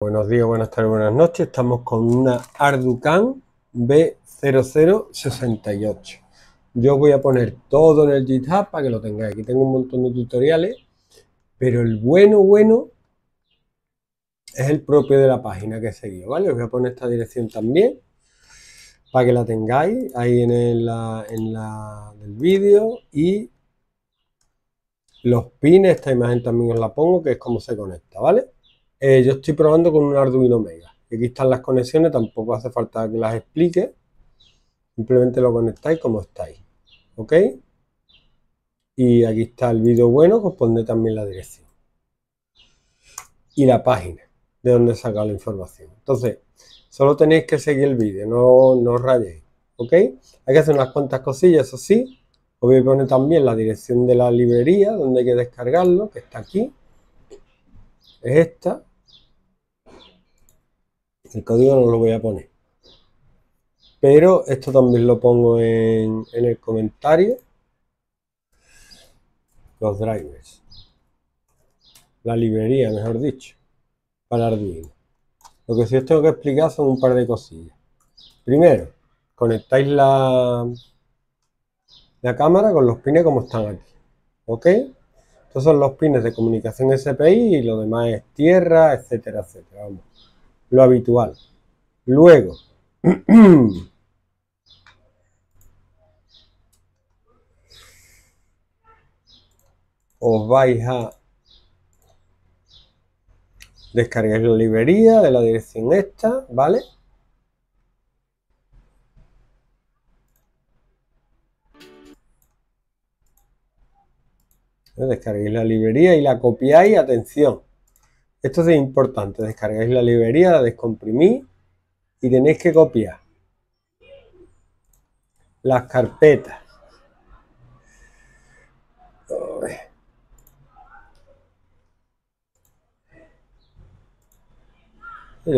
Buenos días, buenas tardes, buenas noches. Estamos con una ArduCAM B0068. Yo voy a poner todo en el GitHub para que lo tengáis. Aquí tengo un montón de tutoriales, pero el bueno es el propio de la página que he seguido, ¿vale? Os voy a poner esta dirección también para que la tengáis ahí en el vídeo, y los pines, esta imagen también os la pongo, que es cómo se conecta, ¿vale? Yo estoy probando con un Arduino Mega. Aquí están las conexiones, tampoco hace falta que las explique. Simplemente lo conectáis como estáis. ¿Ok? Y aquí está el vídeo bueno, que os pondré también la dirección. Y la página de donde he sacado la información. Entonces, solo tenéis que seguir el vídeo, no os rayéis. ¿Ok? Hay que hacer unas cuantas cosillas, eso sí. Os voy a poner también la dirección de la librería, donde hay que descargarlo, que está aquí. Es esta. El código no lo voy a poner, pero esto también lo pongo en el comentario. Los drivers, la librería, mejor dicho, para Arduino. Lo que sí os tengo que explicar son un par de cosillas. Primero, conectáis la cámara con los pines como están aquí. ¿Ok? Estos son los pines de comunicación SPI y lo demás es tierra, etcétera, etcétera. Vamos, lo habitual. Luego, os vais a descargar la librería de la dirección esta, ¿vale? Descarguéis la librería y la copiáis. Atención, esto es importante. Descargáis la librería, la descomprimís y tenéis que copiar las carpetas. Yo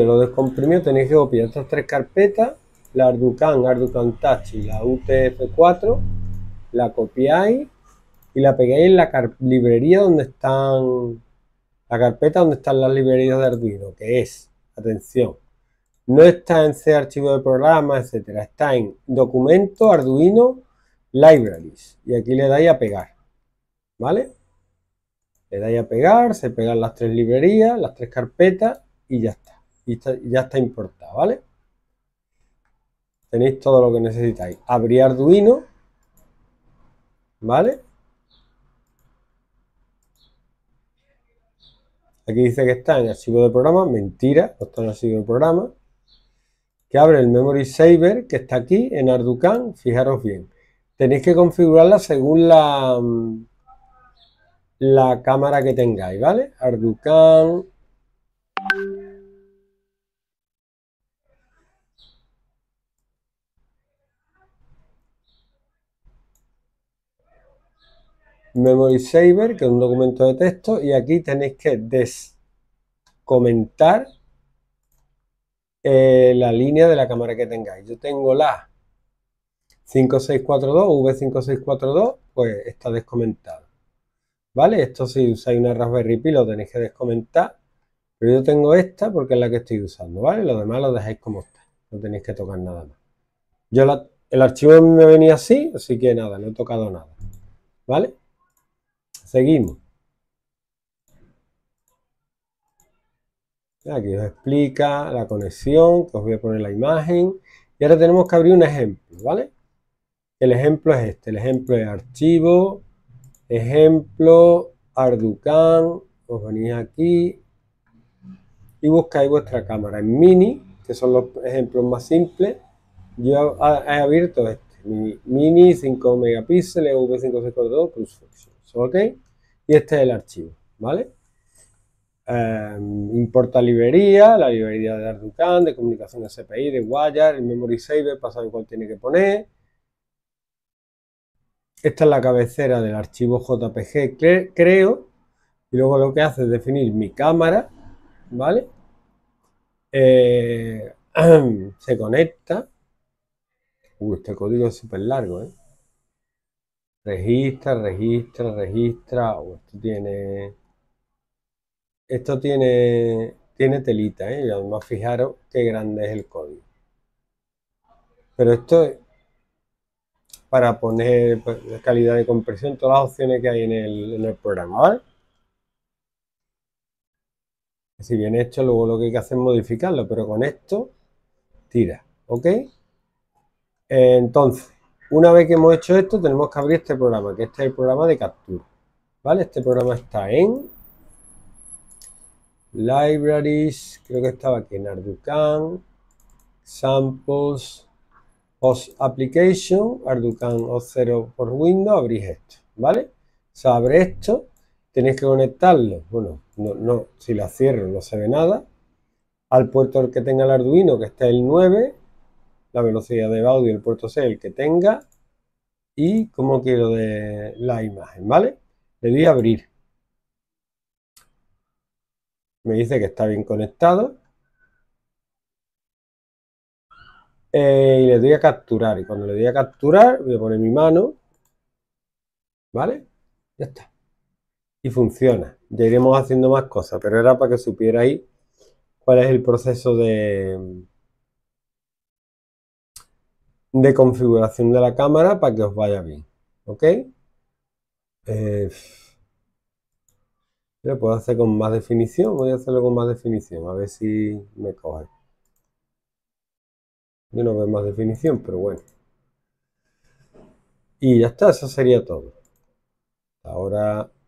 lo descomprimí, tenéis que copiar estas tres carpetas: la ArduCAM, ArduCAM Touch y la UTF4. La copiáis y la pegáis en la librería donde están, la carpeta donde están las librerías de Arduino, que es, atención, no está en C archivo de programa, etcétera, está en documento Arduino Libraries, y aquí le dais a pegar, ¿vale? Le dais a pegar, se pegan las tres librerías, las tres carpetas, y ya está, ya está importado, ¿vale? Tenéis todo lo que necesitáis. Abrir Arduino, ¿vale? Aquí dice que está en archivo de programa. Mentira, no está en archivo de programa. Que abre el Memory Saver, que está aquí en ArduCAM. Fijaros bien, tenéis que configurarla según la cámara que tengáis, ¿vale? ArduCAM. Memory Saver, que es un documento de texto, y aquí tenéis que descomentar la línea de la cámara que tengáis. Yo tengo la 5642, V5642, pues está descomentado, ¿vale? Esto, si usáis una Raspberry Pi, lo tenéis que descomentar, pero yo tengo esta porque es la que estoy usando, ¿vale? Lo demás lo dejáis como está, no tenéis que tocar nada más. El archivo me venía así, así que nada, no he tocado nada, ¿vale? Seguimos. Aquí os explica la conexión, que os voy a poner la imagen. Y ahora tenemos que abrir un ejemplo, ¿vale? El ejemplo es este. El ejemplo es archivo, ejemplo, ArduCAM. Os venís aquí y buscáis vuestra cámara en mini, que son los ejemplos más simples. Yo he abierto este, mini 5 megapíxeles, V5642 plus function. ¿Ok? Y este es el archivo, ¿vale? Importa librería, la librería de ArduCAM, de comunicación SPI, de Wire, el Memory Saver, para saber cuál tiene que poner. Esta es la cabecera del archivo JPG, creo. Y luego lo que hace es definir mi cámara, ¿vale? Se conecta. Uy, este código es súper largo, ¿eh? Registra. Esto tiene tiene telita, ¿eh? Y además fijaros qué grande es el código. Pero esto para poner calidad de compresión, todas las opciones que hay en el programa, ¿vale? Si bien hecho, luego lo que hay que hacer es modificarlo, pero con esto tira, ¿ok? Entonces, una vez que hemos hecho esto, tenemos que abrir este programa, que este es el programa de captura, ¿vale? Este programa está en Libraries, creo que estaba aquí en ArduCAM, Samples, Host Application, ArduCAM Host 0 por Windows, abrís esto, ¿vale? Abre esto, tenéis que conectarlo, bueno, no, si la cierro no se ve nada, al puerto del que tenga el Arduino, que está el 9, la velocidad de audio, el puerto 6, el que tenga, y como quiero de la imagen, ¿vale? Le doy a abrir. Me dice que está bien conectado. Y le doy a capturar, y cuando le doy a capturar voy a poner mi mano, ¿vale? Ya está, y funciona. Ya iremos haciendo más cosas, pero era para que supierais cuál es el proceso de configuración de la cámara para que os vaya bien, ¿ok? Lo puedo hacer con más definición, voy a hacerlo con más definición, a ver si me coge. Yo no veo más definición, pero bueno. Y ya está, eso sería todo. Ahora